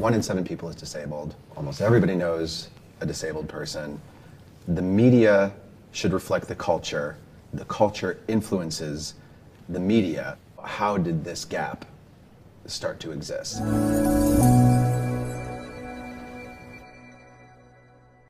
1 in 7 people is disabled. Almost everybody knows a disabled person. The media should reflect the culture. The culture influences the media. How did this gap start to exist?